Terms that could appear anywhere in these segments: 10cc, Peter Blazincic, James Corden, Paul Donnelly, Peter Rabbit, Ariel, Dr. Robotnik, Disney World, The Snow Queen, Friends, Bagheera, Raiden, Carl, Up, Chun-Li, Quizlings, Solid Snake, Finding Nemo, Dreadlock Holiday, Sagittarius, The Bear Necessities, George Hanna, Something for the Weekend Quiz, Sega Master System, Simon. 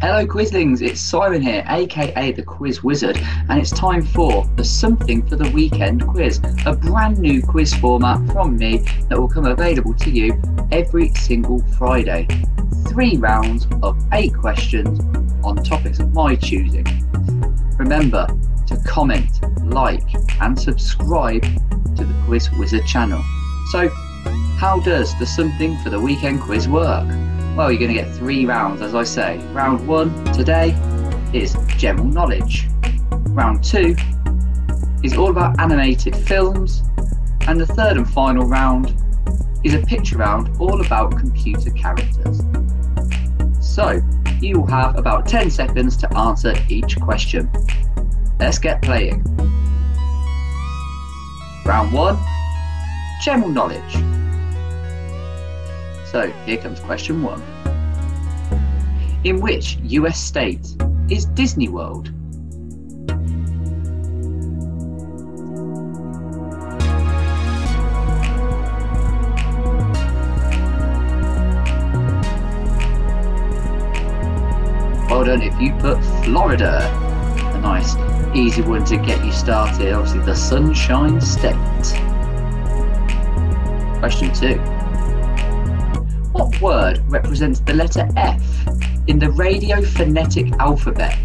Hello Quizlings, it's Simon here, aka the Quiz Wizard, and it's time for the Something for the Weekend Quiz, a brand new quiz format from me that will come available to you every single Friday. 3 rounds of 8 questions on topics of my choosing. Remember to comment, like and subscribe to the Quiz Wizard channel. So how does the Something for the Weekend Quiz work? Well, you're going to get 3 rounds, as I say. Round 1 today is general knowledge. Round 2 is all about animated films. And the third and final round is a picture round all about computer characters. So you will have about 10 seconds to answer each question. Let's get playing. Round 1, general knowledge. So here comes question 1. In which US state is Disney World? Well done if you put Florida, a nice easy one to get you started, obviously the Sunshine State. Question 2. What word represents the letter F in the radio phonetic alphabet?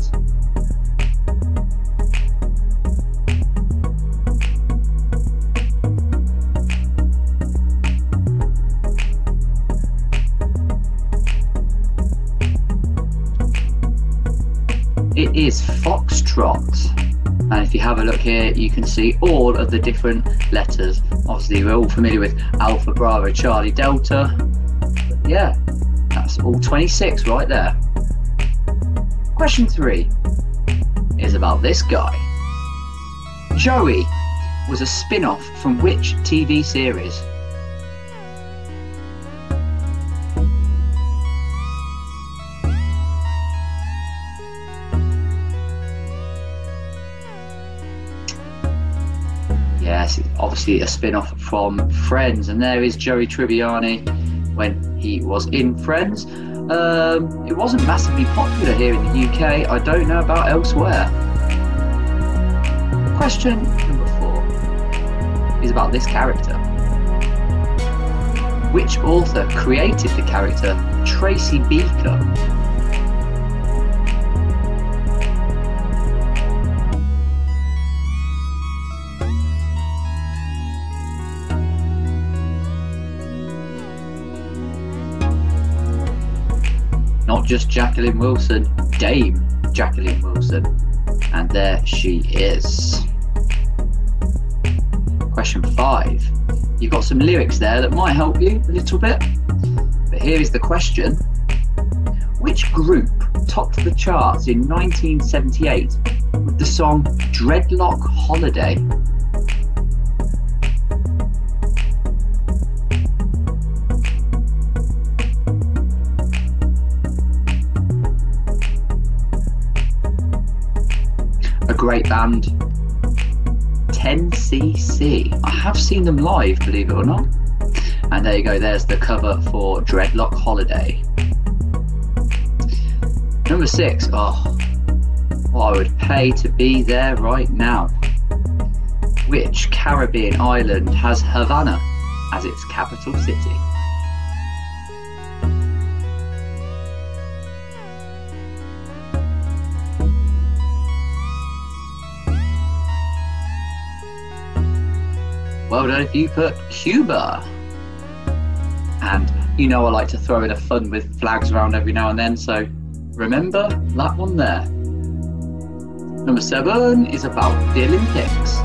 It is Foxtrot, and if you have a look here you can see all of the different letters. Obviously we're all familiar with Alpha, Bravo, Charlie, Delta. Yeah, that's all 26 right there. Question 3 is about this guy. Joey was a spin-off from which TV series? Yes, obviously a spin-off from Friends, and there is Joey Tribbiani when he was in Friends. It wasn't massively popular here in the UK. I don't know about elsewhere. Question number 4 is about this character. Which author created the character Tracy Beaker? Not just Jacqueline Wilson, Dame Jacqueline Wilson. And there she is. Question 5. You've got some lyrics there that might help you a little bit. But here is the question. Which group topped the charts in 1978 with the song Dreadlock Holiday? Great band, 10cc. I have seen them live, believe it or not. And there you go, there's the cover for Dreadlock Holiday. Number 6, oh, what I would pay to be there right now. Which Caribbean island has Havana as its capital city? Well done if you put Cuba. And you know I like to throw in a fun with flags around every now and then, so remember that one there. Number 7 is about the Olympics.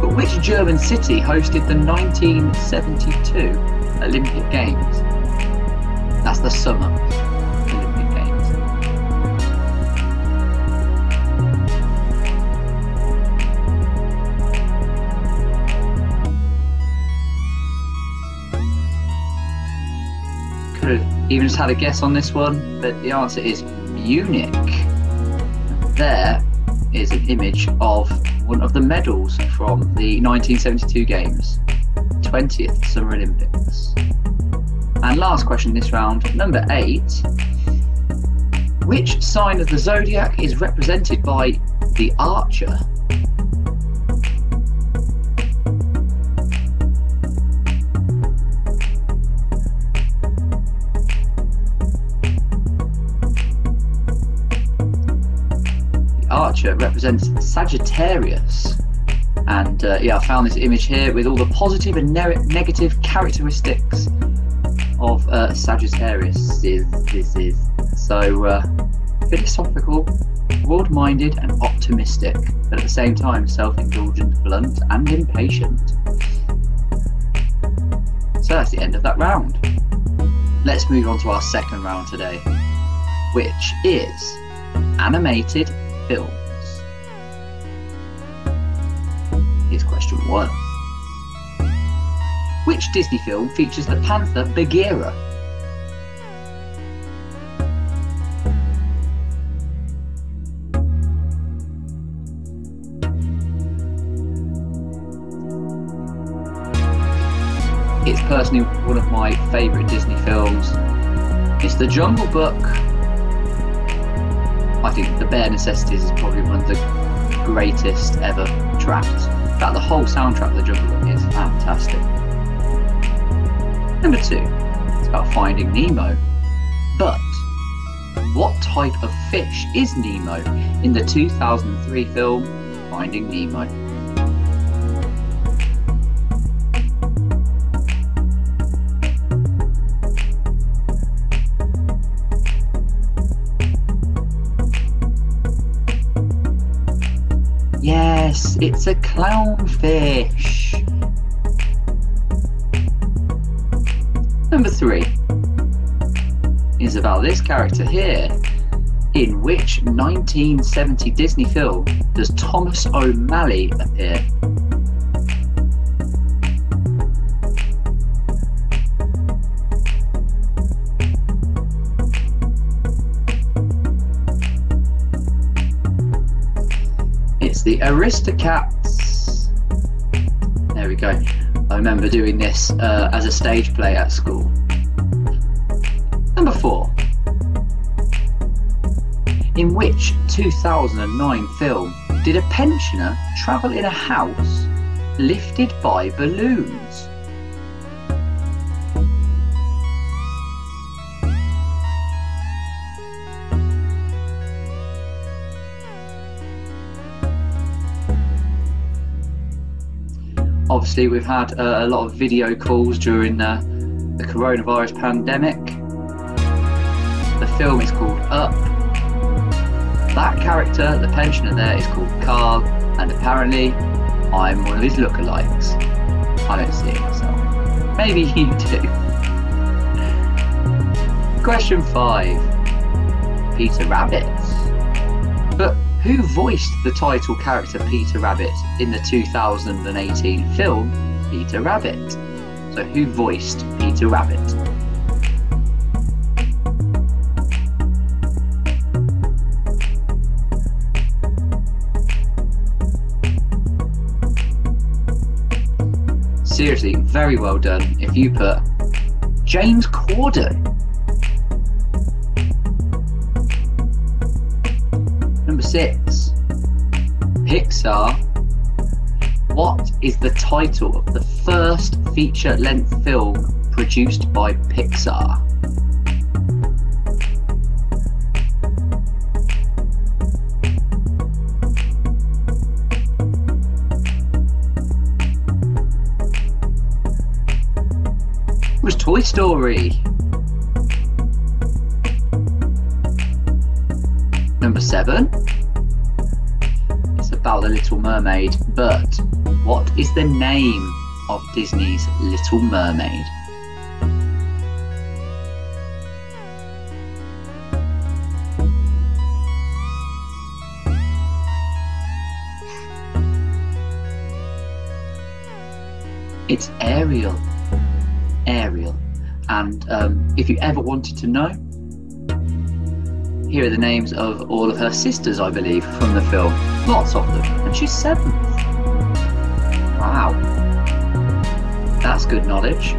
But which German city hosted the 1972 Olympic Games? That's the summer Olympic Games. Even just had a guess on this one, but the answer is Munich. There is an image of one of the medals from the 1972 Games, 20th Summer Olympics. And last question this round, number 8, Which sign of the zodiac is represented by the archer? The archer represents Sagittarius. And yeah, I found this image here with all the positive and negative characteristics of Sagittarius. So philosophical, broad-minded and optimistic, but at the same time self-indulgent, blunt and impatient. So that's the end of that round. Let's move on to our second round today, which is animated films. Here's question one. Which Disney film features the panther Bagheera? It's personally one of my favourite Disney films. It's The Jungle Book. I think The Bear Necessities is probably one of the greatest ever tracks. In fact, the whole soundtrack of The Jungle Book is fantastic. Number two, it's about Finding Nemo. But what type of fish is Nemo in the 2003 film Finding Nemo? Yes, it's a clownfish. Number three is about this character here. In which 1970 Disney film does Thomas O'Malley appear? The Aristocats. There we go. I remember doing this as a stage play at school. Number four. In which 2009 film did a pensioner travel in a house lifted by balloons? Obviously, we've had a lot of video calls during the coronavirus pandemic. The film is called Up. That character, the pensioner there, is called Carl, and apparently I'm one of his lookalikes. I don't see it myself. Maybe you do. Question five, Peter Rabbit. But who voiced the title character Peter Rabbit in the 2018 film Peter Rabbit? So who voiced Peter Rabbit? Seriously, very well done. If you put James Corden. Six, Pixar. What is the title of the first feature-length film produced by Pixar? It was Toy Story. Number seven. About The Little Mermaid, but what is the name of Disney's Little Mermaid? It's Ariel. Ariel. And if you ever wanted to know, here are the names of all of her sisters, I believe, from the film. Lots of them. And she's seventh. Wow. That's good knowledge.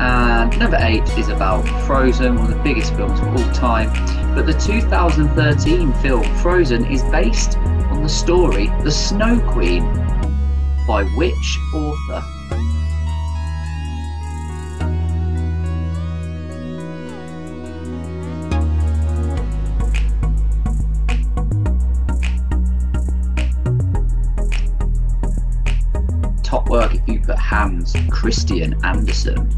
And number 8 is about Frozen, one of the biggest films of all time. But the 2013 film Frozen is based on the story The Snow Queen by which author? Top work if you put Hans Christian Andersen.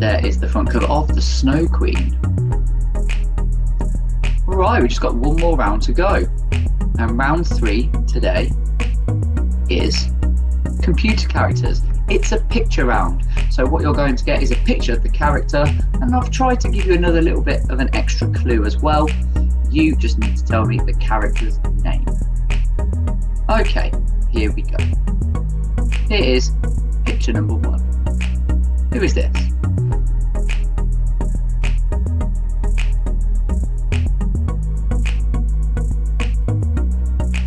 There is the front cover of The Snow Queen. Right, we've just got one more round to go. And round 3 today is computer characters. It's a picture round. So what you're going to get is a picture of the character, and I've tried to give you another little bit of an extra clue as well. You just need to tell me the character's name. Okay, here we go. Here is picture number 1. Who is this?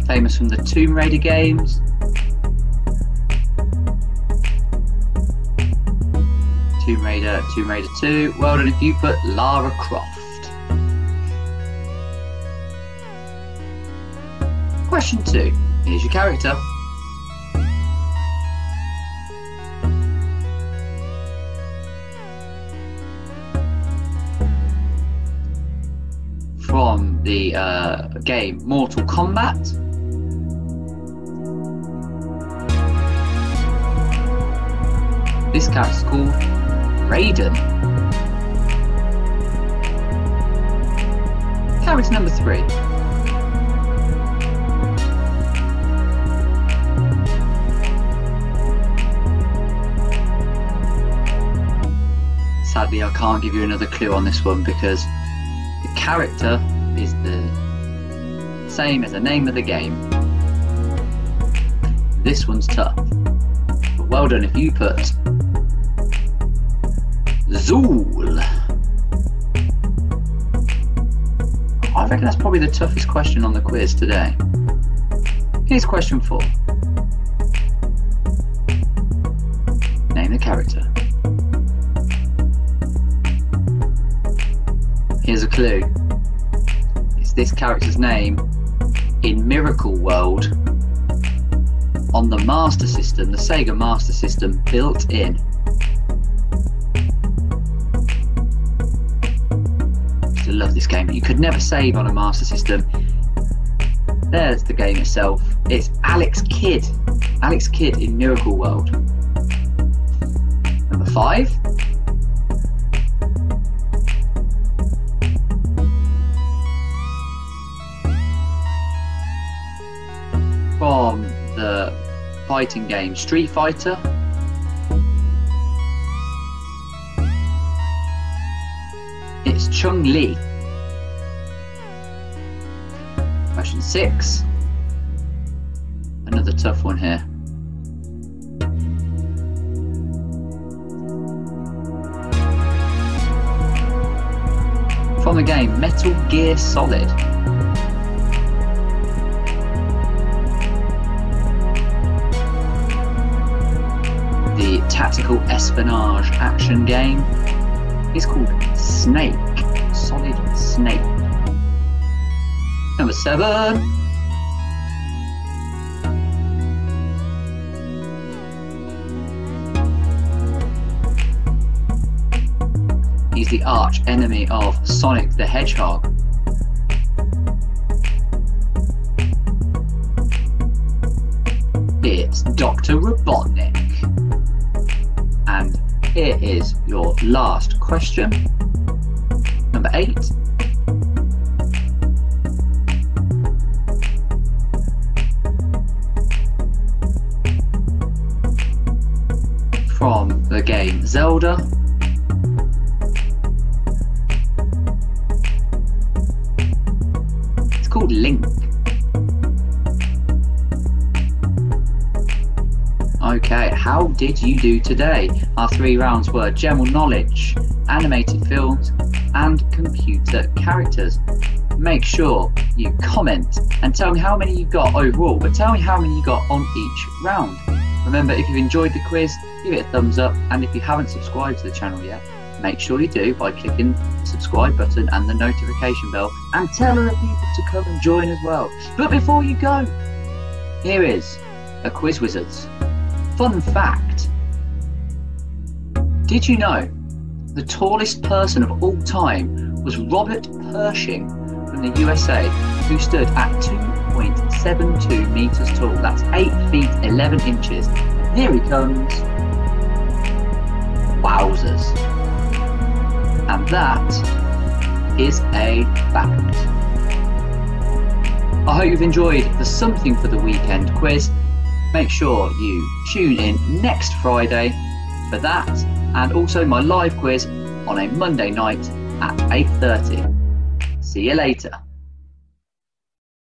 Famous from the Tomb Raider games. Tomb Raider, Tomb Raider 2. Well done if you put Lara Croft. Question 2. Here's your character. From the game Mortal Kombat. This character's called Raiden. Character number 3. Sadly, I can't give you another clue on this one because the character is the same as the name of the game. This one's tough. But well done if you put Zool. I reckon that's probably the toughest question on the quiz today. Here's question 4. Name the character. Here's a clue. It's this character's name in Miracle World on the Master System, the Sega Master System, built in. I used to love this game, but you could never save on a Master System. There's the game itself. It's Alex Kidd. Alex Kidd in Miracle World. Number 5. From the fighting game Street Fighter. It's Chun-Li. Question 6. Another tough one here. From the game Metal Gear Solid. Tactical espionage action game. It's called Snake. Solid Snake. Number 7. He's the arch enemy of Sonic the Hedgehog. It's Dr. Robotnik. And here is your last question, number 8. From the game Zelda, it's called Link. Okay, how did you do today? Our 3 rounds were general knowledge, animated films, and computer characters. Make sure you comment and tell me how many you got overall, but tell me how many you got on each round. Remember, if you've enjoyed the quiz, give it a thumbs up, and if you haven't subscribed to the channel yet, make sure you do by clicking the subscribe button and the notification bell, and tell other people to come and join as well. But before you go, here is a Quiz Wizard's fun fact. Did you know the tallest person of all time was Robert Pershing from the USA, who stood at 2.72 meters tall? That's 8 feet 11 inches. And here he comes. Wowzers. And that is a fact. I hope you've enjoyed the Something for the Weekend quiz. Make sure you tune in next Friday for that, and also my live quiz on a Monday night at 8:30. See you later.